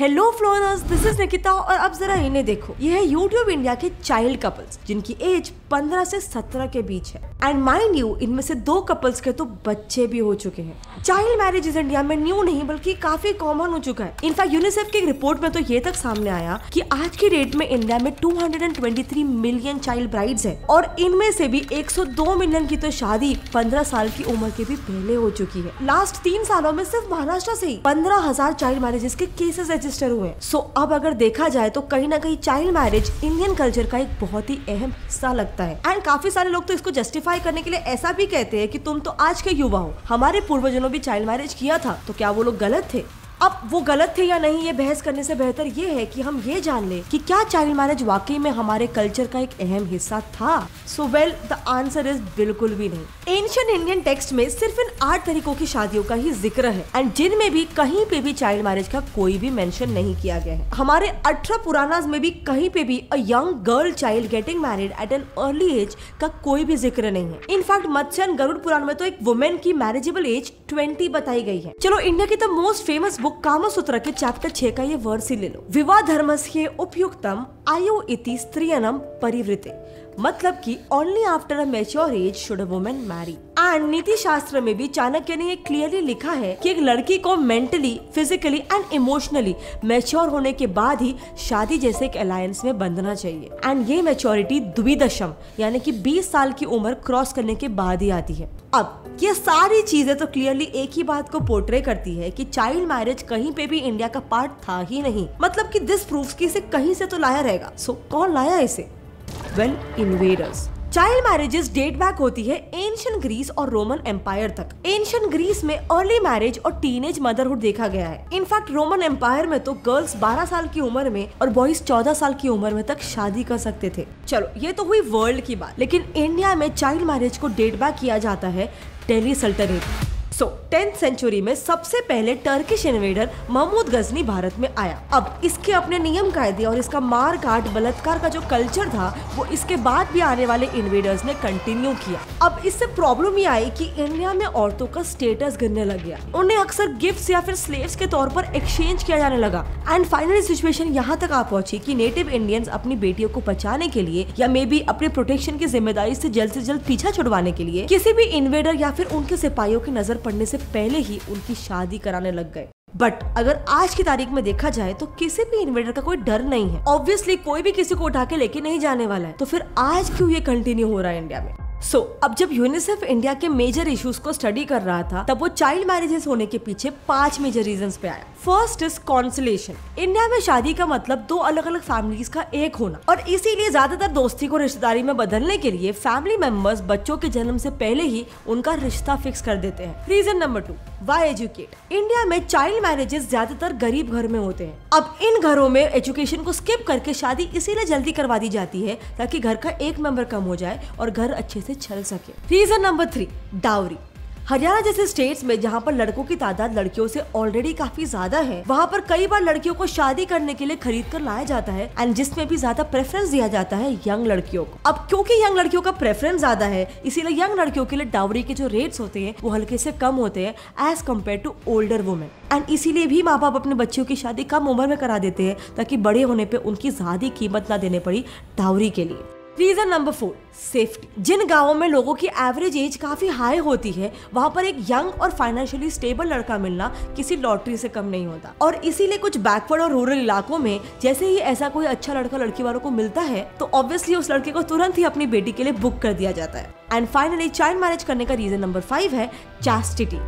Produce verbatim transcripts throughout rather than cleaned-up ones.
Hello फ्लोरर्स, this is Nikita और अब जरा इन्हें देखो। ये है यूट्यूब इंडिया के चाइल्ड कपल्स जिनकी एज पंद्रह से सत्रह के बीच है। एंड माइंड यू, इनमें से दो कपल्स के तो बच्चे भी हो चुके हैं। चाइल्ड मैरिजेस इंडिया में न्यू नहीं बल्कि काफी कॉमन हो चुका है। इनफैक्ट यूनिसेफ की एक रिपोर्ट में तो ये तक सामने आया कि आज की डेट में इंडिया में दो सौ तेईस मिलियन चाइल्ड ब्राइड्स है और इनमें से भी एक सौ दो मिलियन की तो शादी पंद्रह साल की उम्र के भी पहले हो चुकी है। लास्ट तीन सालों में सिर्फ महाराष्ट्र से ही पंद्रह हजार चाइल्ड मैरिजेस के केसेस रजिस्टर हुए। सो so, अब अगर देखा जाए तो कहीं ना कहीं चाइल्ड मैरिज इंडियन कल्चर का एक बहुत ही अहम हिस्सा लगता है। एंड काफी सारे लोग तो इसको जस्टिफाई करने के लिए ऐसा भी कहते हैं कि तुम तो आज के युवा हो, हमारे पूर्वजों ने भी चाइल्ड मैरिज किया था, तो क्या वो लोग गलत थे? अब वो गलत थे या नहीं ये बहस करने से बेहतर ये है कि हम ये जान ले कि क्या चाइल्ड मैरिज वाकई में हमारे कल्चर का एक अहम हिस्सा था। So well the answer is बिल्कुल भी नहीं। एंशिएंट इंडियन टेक्स्ट में सिर्फ इन आठ तरीकों की शादियों का ही जिक्र है एंड जिनमें भी कहीं पे भी चाइल्ड मैरिज का कोई भी मेंशन नहीं किया गया है। हमारे अठारह पुरानाज में भी कहीं पे भी a young girl child getting married at an early age का कोई भी जिक्र नहीं है। इनफैक्ट मत्स्य गरुड़ पुराण में तो एक वुमेन की मैरिजेबल एज ट्वेंटी बताई गई है। चलो इंडिया की तो मोस्ट फेमस कामा सूत्र के चैप्टर छह का ये वर्स ही ले लो। विवाह धर्मस्य उपयुक्तम आयु इति स्त्रियनम परिवृते, मतलब कि only after a mature age should a woman marry. And नीति शास्त्र में भी चाणक्य ने ये क्लियरली लिखा है कि एक लड़की को mentally, physically and emotionally mature होने के बाद ही शादी जैसे एक अलायंस में बंधना चाहिए। एंड ये मैच्योरिटी द्विदशम यानी कि बीस साल की उम्र क्रॉस करने के बाद ही आती है। अब ये सारी चीजें तो क्लियरली एक ही बात को पोर्ट्रे करती है कि चाइल्ड मैरिज कहीं पे भी इंडिया का पार्ट था ही नहीं, मतलब कि दिस प्रूफ्स कि इसे कहीं से तो लाया रहेगा। सो so, कौन लाया इसे? Well well, invaders. Child marriages date back होती है एंशिएंट ग्रीस और रोमन एम्पायर तक। एंशिएंट ग्रीस में अर्ली मैरिज और टीनेज मदरहुड देखा गया है। इनफैक्ट रोमन एम्पायर में तो गर्ल्स बारह साल की उम्र में और बॉयज चौदह साल की उम्र में तक शादी कर सकते थे। चलो ये तो हुई वर्ल्ड की बात, लेकिन इंडिया में चाइल्ड मैरिज को डेट बैक किया जाता है दिल्ली सल्तनत। सो टेंथ सेंचुरी में सबसे पहले टर्किश इन्वेडर महमूद गजनी भारत में आया। अब इसके अपने नियम कायदे और इसका मार काट बलात्कार का जो कल्चर था वो इसके बाद भी आने वाले इन्वेडर्स ने कंटिन्यू किया। अब इससे प्रॉब्लम ये आई कि इंडिया में औरतों का स्टेटस गिरने लग गया, उन्हें अक्सर गिफ्ट्स या फिर स्लेव्स के तौर पर एक्सचेंज किया जाने लगा। एंड फाइनली सिचुएशन यहाँ तक आ पहुंची कि नेटिव इंडियंस अपनी बेटियों को बचाने के लिए या मे बी अपने प्रोटेक्शन की जिम्मेदारी से जल्द से जल्द पीछा छुड़वाने के लिए किसी भी इन्वेडर या फिर उनके सिपाहियों की नजर पढ़ने से पहले ही उनकी शादी कराने लग गए। बट अगर आज की तारीख में देखा जाए तो किसी भी इन्वेडर का कोई डर नहीं है। ऑब्वियसली कोई भी किसी को उठा के लेके नहीं जाने वाला है, तो फिर आज क्यों ये कंटिन्यू हो रहा है इंडिया में? सो so, अब जब यूनिसेफ इंडिया के मेजर इश्यूज को स्टडी कर रहा था तब वो चाइल्ड मैरिजेस होने के पीछे पांच मेजर रीजंस पे आया। First is constellation. इंडिया में शादी का मतलब दो अलग अलग फैमिलीज का एक होना और इसीलिए ज्यादातर दोस्ती को रिश्तेदारी में बदलने के लिए फैमिली मेंबर्स बच्चों के जन्म से पहले ही उनका रिश्ता फिक्स कर देते हैं। Reason number two, why educate. India में चाइल्ड मैरिजेस ज्यादातर गरीब घर में होते हैं। अब इन घरों में एजुकेशन को स्किप करके शादी इसीलिए जल्दी करवा दी जाती है ताकि घर का एक मेंबर कम हो जाए और घर अच्छे से चल सके। Reason number three, dowry. Haryana जैसे स्टेट्स में जहाँ पर लड़कों की तादाद लड़कियों से ऑलरेडी काफी ज्यादा है, वहाँ पर कई बार लड़कियों को शादी करने के लिए खरीद कर लाया जाता है एंड जिसमें भी ज्यादा प्रेफरेंस दिया जाता है यंग लड़कियों को। अब क्योंकि यंग लड़कियों का प्रेफरेंस ज्यादा है इसीलिए यंग लड़कियों के लिए डाउरी के जो रेट्स होते हैं वो हल्के से कम होते हैं as compare to older women and इसीलिए भी माँ बाप अपने बच्चों की शादी कम उम्र में करा देते हैं ताकि बड़े होने पर उनकी ज्यादा कीमत ना देने पड़ी डाउरी के लिए। Reason number four, safety. जिन गांवों में लोगों की एवरेज एज काफी हाई होती है वहाँ पर एक यंग और फाइनेंशियली स्टेबल लड़का मिलना किसी लॉटरी से कम नहीं होता और इसीलिए कुछ बैकवर्ड और रूरल इलाकों में जैसे ही ऐसा कोई अच्छा लड़का लड़की वालों को मिलता है तो ऑब्वियसली उस लड़के को तुरंत ही अपनी बेटी के लिए बुक कर दिया जाता है। एंड फाइनली चाइल्ड मैरिज करने का रीजन नंबर फाइव है चैस्टिटी।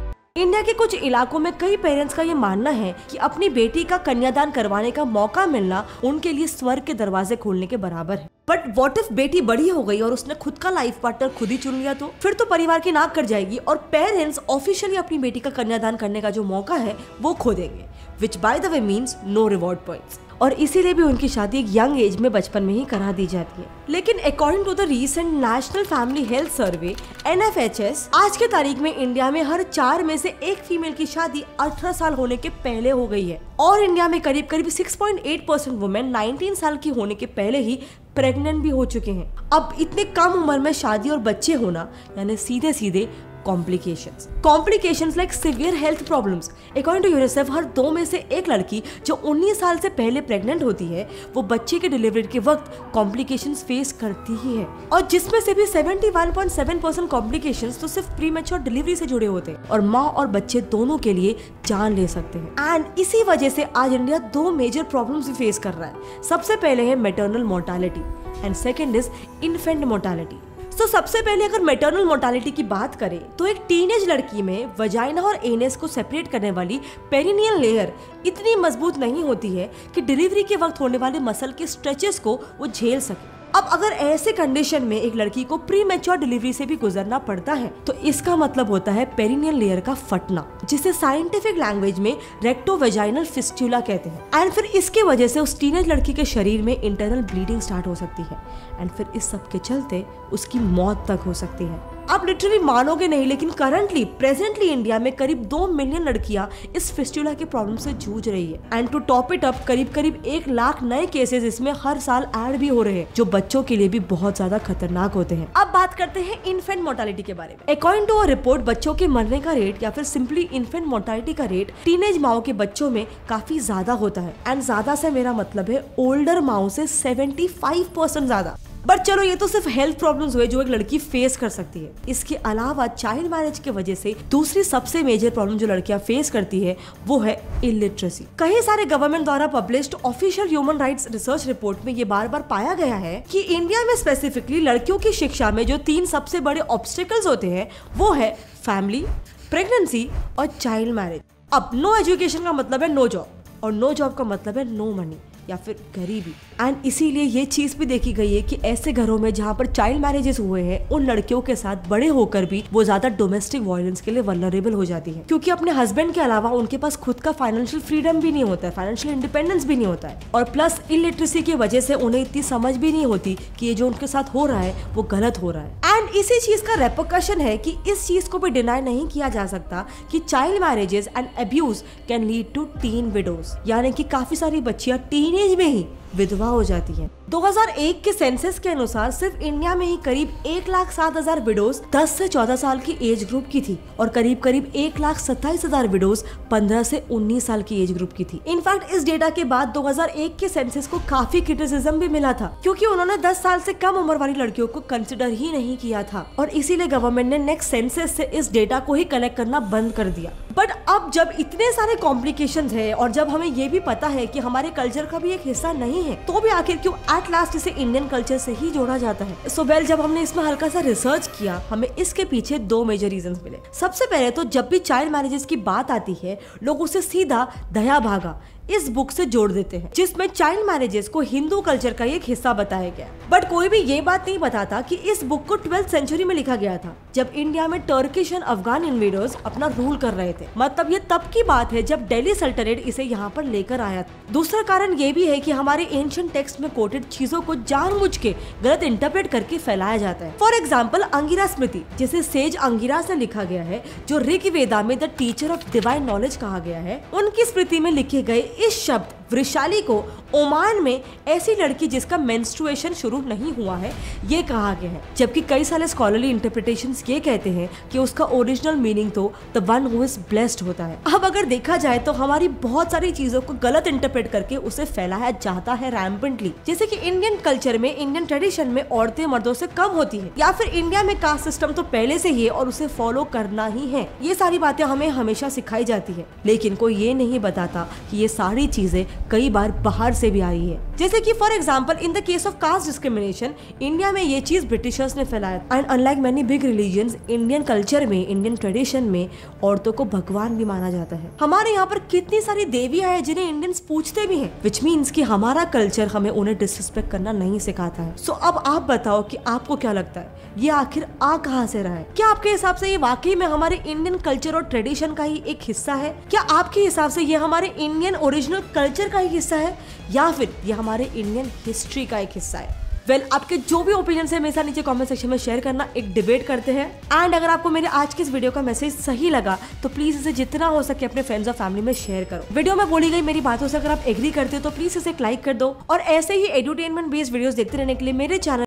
इंडिया के कुछ इलाकों में कई पेरेंट्स का ये मानना है कि अपनी बेटी का कन्यादान करवाने का मौका मिलना उनके लिए स्वर्ग के दरवाजे खोलने के बराबर है। बट व्हाट इफ बेटी बड़ी हो गई और उसने खुद का लाइफ पार्टनर खुद ही चुन लिया? तो फिर तो परिवार की नाक कट जाएगी और पेरेंट्स ऑफिशियली अपनी बेटी का कन्यादान करने का जो मौका है वो खो देंगे, which by the way means no reward points. और इसीलिए भी उनकी शादी एक यंग एज में बचपन में ही करा दी जाती है। लेकिन according to the recent national family health survey N F H S, आज के तारीख में इंडिया में हर चार में से एक फीमेल की शादी अठारह साल होने के पहले हो गई है और इंडिया में करीब करीब छह पॉइंट आठ परसेंट वुमेन उन्नीस साल की होने के पहले ही प्रेग्नेंट भी हो चुके हैं। अब इतने कम उम्र में शादी और बच्चे होना यानी सीधे सीधे complications. Complications like severe health problems. According to UNICEF, हर दो में से एक लड़की जो उन्नीस साल से पहले प्रेग्नेंट होती है वो बच्चे के डिलीवरी के वक्त complications फेस करती ही है, और जिसमें से भी इकहत्तर पॉइंट सात परसेंट complications तो सिर्फ प्रीमेच्योर डिलीवरी से जुड़े होते हैं और माँ और बच्चे दोनों के लिए जान ले सकते हैं। एंड इसी वजह से आज इंडिया दो मेजर प्रॉब्लम्स भी फेस कर रहा है। सबसे पहले है maternal mortality and second is infant mortality. तो सबसे पहले अगर मैटरनल मोर्टालिटी की बात करें तो एक टीनेज लड़की में वजाइना और एनेस को सेपरेट करने वाली पेरिनियल लेयर इतनी मजबूत नहीं होती है कि डिलीवरी के वक्त होने वाले मसल के स्ट्रेचेस को वो झेल सके। अब अगर ऐसे कंडीशन में एक लड़की को प्री मैच्योर डिलीवरी से भी गुजरना पड़ता है तो इसका मतलब होता है पेरिनियल लेयर का फटना, जिसे साइंटिफिक लैंग्वेज में रेक्टोवेजाइनल फिस्टुला कहते हैं। एंड फिर इसके वजह से उस टीनेज लड़की के शरीर में इंटरनल ब्लीडिंग स्टार्ट हो सकती है एंड फिर इस सब के चलते उसकी मौत तक हो सकती है। आप लिटरली मानोगे नहीं, लेकिन करंटली प्रेजेंटली इंडिया में करीब दो मिलियन लड़कियां इस फिस्टुला के प्रॉब्लम से जूझ रही है। And to top it up, करीब करीब एक लाख नए केसेस इसमें हर साल ऐड भी हो रहे हैं, जो बच्चों के लिए भी बहुत ज्यादा खतरनाक होते हैं। अब बात करते हैं इन्फेंट मोर्टालिटी के बारे में। अकॉर्डिंग टू अ रिपोर्ट, बच्चों के मरने का रेट या फिर सिंपली इन्फेंट मोर्टालिटी का रेट टीनेज माओ के बच्चों में काफी ज्यादा होता है। एंड ज्यादा से मेरा मतलब है ओल्डर माओ से सेवेंटी फाइव परसेंट ज्यादा। बट चलो, ये तो सिर्फ हेल्थ प्रॉब्लम्स हुए जो एक लड़की फेस कर सकती है। इसके अलावा चाइल्ड मैरिज के वजह से दूसरी सबसे मेजर प्रॉब्लम जो लड़कियां फेस करती है वो है इलिटरेसी। कई सारे गवर्नमेंट द्वारा published official human rights research report में ये बार बार पाया गया है कि इंडिया में स्पेसिफिकली लड़कियों की शिक्षा में जो तीन सबसे बड़े ऑब्स्टिकल्स होते हैं वो है फैमिली, प्रेगनेंसी और चाइल्ड मैरिज। अब नो एजुकेशन का मतलब है नो जॉब, और नो जॉब का मतलब है नो मनी या फिर गरीबी। एंड इसीलिए ये चीज भी देखी गई है कि ऐसे घरों में जहाँ पर चाइल्ड मैरिजेस हुए हैं उन लड़कियों के साथ बड़े होकर भी वो ज्यादा डोमेस्टिक वायलेंस के लिए वल्नरेबल हो जाती है, क्योंकि अपने हस्बैंड के अलावा उनके पास खुद का फाइनेंशियल फ्रीडम भी नहीं होता है, फाइनेंशियल इंडिपेंडेंस भी नहीं होता है, और प्लस इलिटरेसी की वजह से उन्हें इतनी समझ भी नहीं होती कि ये जो उनके साथ हो रहा है वो गलत हो रहा है। एंड इसी चीज का रेपरकशन है कि इस चीज को भी डिनाई नहीं किया जा सकता कि child marriages and abuse can lead to teen widows, यानी कि काफी सारी बच्चियां टीन टीनेज में ही विधवा हो जाती है। दो हज़ार एक के सेंसस के अनुसार सिर्फ इंडिया में ही करीब एक लाख सात हजार विडोज दस से चौदह साल की एज ग्रुप की थी, और करीब करीब एक लाख सत्ताईस हजार विडोज पंद्रह से उन्नीस साल की एज ग्रुप की थी। इनफैक्ट इस डेटा के बाद दो हज़ार एक के सेंसस को काफी क्रिटिसिज्म भी मिला था, क्योंकि उन्होंने दस साल से कम उम्र वाली लड़कियों को कंसिडर ही नहीं किया था, और इसीलिए गवर्नमेंट ने नेक्स्ट सेंसस से इस डेटा को ही कलेक्ट करना बंद कर दिया। बट अब जब इतने सारे कॉम्प्लिकेशंस है और जब हमें ये भी पता है कि हमारे कल्चर का भी एक हिस्सा नहीं है, तो भी आखिर क्यों एट लास्ट इसे इंडियन कल्चर से ही जोड़ा जाता है। सो so वेल well, जब हमने इसमें हल्का सा रिसर्च किया हमें इसके पीछे दो मेजर रीजंस मिले। सबसे पहले तो जब भी चाइल्ड मैरिजेस की बात आती है लोग उसे सीधा दया भागा इस बुक से जोड़ देते हैं, जिसमें चाइल्ड मैरिजेस को हिंदू कल्चर का एक हिस्सा बताया गया। बट कोई भी ये बात नहीं बताता कि इस बुक को ट्वेल्थ सेंचुरी में लिखा गया था, जब इंडिया में टर्किश एंड अफगान इन्वेडर्स अपना रूल कर रहे थे। मतलब ये तब की बात है जब दिल्ली सल्तनत इसे यहाँ पर लेकर आया था। दूसरा कारण ये भी है कि हमारे एंशिएंट टेक्स्ट में कोटेड चीजों को जानबूझ के गलत इंटरप्रेट करके फैलाया जाता है। फॉर एग्जाम्पल अंगिरा स्मृति, जिसे सेज अंगिरा से लिखा गया है, जो ऋग वेदा में the teacher of divine knowledge कहा गया है, उनकी स्मृति में लिखे गए इस शब्द वृशाली को ओमान में ऐसी लड़की जिसका मेंस्ट्रुएशन शुरू नहीं हुआ है ये कहा गया है, जबकि कई सारे स्कॉलरली इंटरप्रिटेशंस ये कहते हैं कि उसका ओरिजिनल मीनिंग तो the one who is blessed होता है। अब अगर देखा जाए तो हमारी बहुत सारी चीजों को गलत इंटरप्रेट करके उसे फैलाया जाता है रैम्पेंटली, जैसे कि इंडियन कल्चर में, इंडियन ट्रेडिशन में औरतें मर्दों से कम होती है, या फिर इंडिया में कास्ट सिस्टम तो पहले से ही है और उसे फॉलो करना ही है। ये सारी बातें हमें हमेशा सिखाई जाती है, लेकिन कोई ये नहीं बताता कि ये सारी चीजें कई बार बाहर से भी आई है, जैसे कि for example in the case of caste discrimination India में ये चीज ब्रिटिशर्स ने फैलाया। And unlike many big religions, Indian culture में, इंडियन ट्रेडिशन में औरतों को भगवान भी माना जाता है। हमारे यहाँ पर कितनी सारी देवियां हैं जिन्हें इंडियंस पूछते भी हैं, विच मीन्स कि हमारा कल्चर हमें उन्हें डिसरिस्पेक्ट करना नहीं सिखाता है। सो so, अब आप बताओ कि आपको क्या लगता है ये आखिर आ कहाँ से रहा है? क्या आपके हिसाब से ये वाकई में हमारे इंडियन कल्चर और ट्रेडिशन का ही एक हिस्सा है? क्या आपके हिसाब से ये हमारे इंडियन ओरिजिनल कल्चर का ही हिस्सा है, या फिर ये हमारे इंडियन हिस्ट्री का एक हिस्सा है? वेल well, आपके जो भी ओपिनियंस है मेरे साथ नीचे कमेंट सेक्शन में शेयर करना, एक डिबेट करते हैं। एंड अगर आपको मेरे आज के इस वीडियो का मैसेज सही लगा तो प्लीज इसे जितना हो सके अपने फ्रेंड्स और फैमिली में शेयर करो। वीडियो में बोली गई मेरी बातों से अगर आप एग्री करते हो तो प्लीज इसे एक लाइक कर दो, और ऐसे ही एंटरटेनमेंट बेस्ड वीडियोस देखते रहने के लिए मेरे चैनल